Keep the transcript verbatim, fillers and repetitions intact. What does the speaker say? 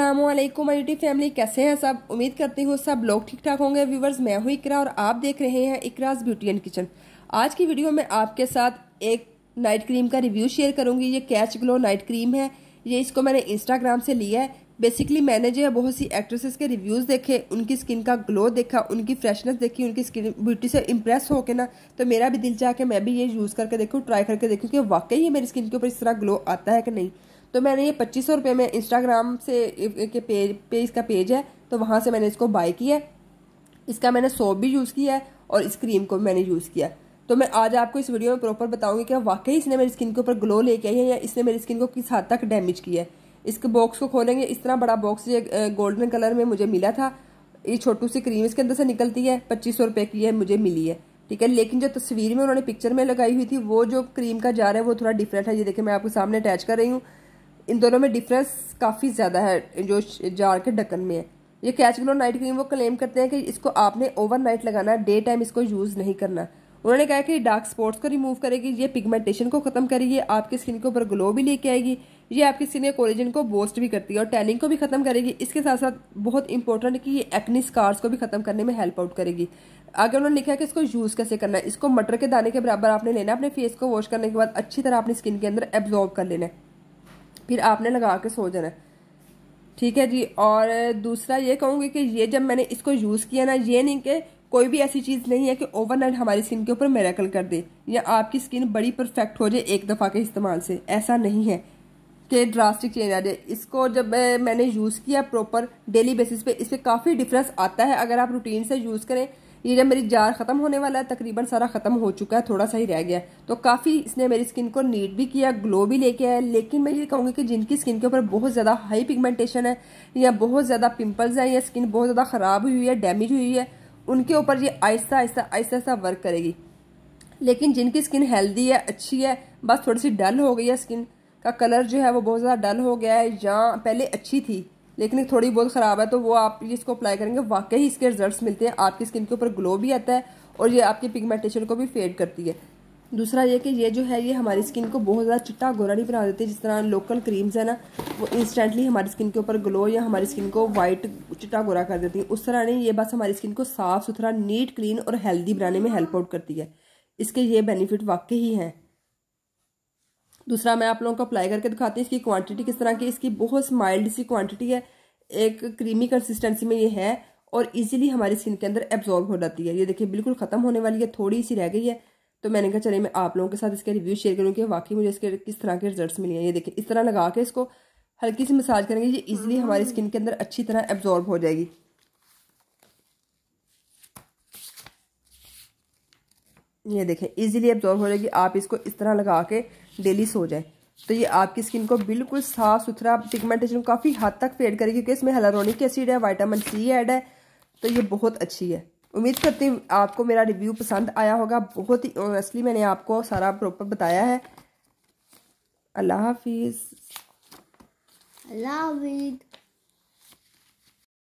अस्सलामुअलैकुम my YouTube family, कैसे हैं सब। उम्मीद करती हूँ सब लोग ठीक ठाक होंगे। व्यूवर्स, मैं हूँ इकरा और आप देख रहे हैं इकराज ब्यूटी एंड किचन। आज की वीडियो में आपके साथ एक नाइट क्रीम का रिव्यू शेयर करूँगी। ये कैच ग्लो नाइट क्रीम है। ये इसको मैंने इंस्टाग्राम से लिया है। बेसिकली मैंने जो है बहुत सी एक्ट्रेसेस के रिव्यूज़ देखे, उनकी स्किन का ग्लो देखा, उनकी फ्रेशनेस देखी, उनकी स्किन ब्यूटी से इम्प्रेस होकर ना तो मेरा भी दिल चाह के मैं भी ये यूज़ करके देखूँ, ट्राई करके देखूँ कि वाकई ये मेरी स्किन के ऊपर इस तरह ग्लो आता है कि नहीं। तो मैंने ये पच्चीस सौ रुपये में इंस्टाग्राम से के पेज पे इसका पेज है, तो वहाँ से मैंने इसको बाय किया है। इसका मैंने सोप भी यूज़ किया है और इस क्रीम को भी मैंने यूज़ किया। तो मैं आज आपको इस वीडियो में प्रॉपर बताऊँगी कि वाकई इसने मेरी स्किन के ऊपर ग्लो लेके आई है या इसने मेरी स्किन को किस हद तक डैमेज किया है। इसके बॉक्स को खोलेंगे। इस तरह बड़ा बॉक्स ये गोल्डन कलर में मुझे मिला था। ये छोटू सी क्रीम इसके अंदर से निकलती है। पच्चीस सौ रुपये की है मुझे मिली है, ठीक है। लेकिन जो तस्वीर में उन्होंने पिक्चर में लगाई हुई थी, वो जो क्रीम का जार है वो थोड़ा डिफरेंट है। ये देखिए, मैं आपको सामने अटैच कर रही हूँ। इन दोनों में डिफरेंस काफ़ी ज़्यादा है जो जार के ढक्कन में है। ये कैच ग्लो नाइट क्रीम वो क्लेम करते हैं कि इसको आपने ओवरनाइट लगाना, डे टाइम इसको यूज़ नहीं करना। उन्होंने कहा कि डार्क स्पॉट्स को रिमूव करेगी, ये पिगमेंटेशन को ख़त्म करेगी, आपकी स्किन के ऊपर ग्लो भी लेके आएगी, ये आपकी स्किन के कोलेजन को बूस्ट भी करती है और टैनिंग को भी ख़त्म करेगी। इसके साथ साथ बहुत इंपॉर्टेंट है कि ये एक्ने स्कार्स को भी ख़त्म करने में हेल्प आउट करेगी। आगे उन्होंने लिखा है कि इसको यूज़ कैसे करना है। इसको मटर के दाने के बराबर आपने लेना, अपने फेस को वॉश करने के बाद अच्छी तरह अपनी स्किन के अंदर एब्जॉर्ब कर लेना है, फिर आपने लगा के सो जाना है, ठीक है जी। और दूसरा ये कहूँगी कि ये जब मैंने इसको यूज़ किया ना, ये नहीं कि कोई भी ऐसी चीज़ नहीं है कि ओवरनाइट हमारी स्किन के ऊपर मिरेकल कर दे या आपकी स्किन बड़ी परफेक्ट हो जाए एक दफ़ा के इस्तेमाल से। ऐसा नहीं है कि ड्रास्टिक चेंज आ जाए। इसको जब मैंने यूज़ किया प्रॉपर डेली बेसिस पे, इस पर काफ़ी डिफरेंस आता है अगर आप रूटीन से यूज़ करें। ये जब मेरी जार ख़त्म होने वाला है, तकरीबन सारा ख़त्म हो चुका है, थोड़ा सा ही रह गया। तो काफ़ी इसने मेरी स्किन को नीट भी किया, ग्लो भी लेके आया। लेकिन मैं ये कहूँगी कि जिनकी स्किन के ऊपर बहुत ज़्यादा हाई पिगमेंटेशन है या बहुत ज़्यादा पिम्पल्स हैं या स्किन बहुत ज़्यादा ख़राब हुई है, डैमेज हुई है, उनके ऊपर ये आहिस्ता आहिस्ता आहिस्ता आहिस्ता वर्क करेगी। लेकिन जिनकी स्किन हेल्दी है, अच्छी है, बस थोड़ी सी डल हो गई है, स्किन का कलर जो है वो बहुत ज़्यादा डल हो गया है या पहले अच्छी थी लेकिन थोड़ी बहुत ख़राब है, तो वो आप इसको अप्लाई करेंगे, वाकई इसके रिजल्ट्स मिलते हैं। आपकी स्किन के ऊपर ग्लो भी आता है और ये आपके पिगमेंटेशन को भी फेड करती है। दूसरा ये कि ये जो है ये हमारी स्किन को बहुत ज़्यादा चिट्टा गोरा नहीं बना देती, जिस तरह लोकल क्रीम्स है ना वो इंस्टेंटली हमारी स्किन के ऊपर ग्लो या हमारी स्किन को वाइट चिट्टा गोरा कर देती है, उस तरह नहीं। ये बस हमारी स्किन को साफ़ सुथरा, नीट, क्लीन और हेल्दी बनाने में हेल्प आउट करती है। इसके ये बेनिफिट वाकई ही हैं। दूसरा मैं आप लोगों को अप्लाई करके दिखाती हूँ इसकी क्वांटिटी किस तरह की। इसकी बहुत माइल्ड सी क्वांटिटी है, एक क्रीमी कंसिस्टेंसी में ये है और इजीली हमारी स्किन के अंदर एब्जॉर्ब हो जाती है। ये देखिए, बिल्कुल ख़त्म होने वाली है, थोड़ी सी रह गई है। तो मैंने कहा चले मैं आप लोगों के साथ इसके रिव्यू शेयर करूँ कि वाकई मुझे इसके किस तरह के रिजल्ट्स मिले हैं। ये देखिए, इस तरह लगा के इसको हल्की सी मसाज करेंगे, ये इजीली हमारी स्किन के अंदर अच्छी तरह एब्जॉर्ब हो जाएगी। ये देखें, इजीली एब्जॉर्ब हो जाएगी। आप इसको इस तरह लगा के डेली सो जाएं तो ये आपकी स्किन को बिल्कुल साफ सुथरा, पिगमेंटेशन काफ़ी हद तक फेड करेगी क्योंकि इसमें हाइलुरोनिक एसिड है, विटामिन सी ऐड है, तो ये बहुत अच्छी है। उम्मीद करती हूँ आपको मेरा रिव्यू पसंद आया होगा। बहुत ही ऑनेस्टली मैंने आपको सारा प्रॉपर बताया है। अल्लाह हाफिज़। अल्लाह हाफिज़।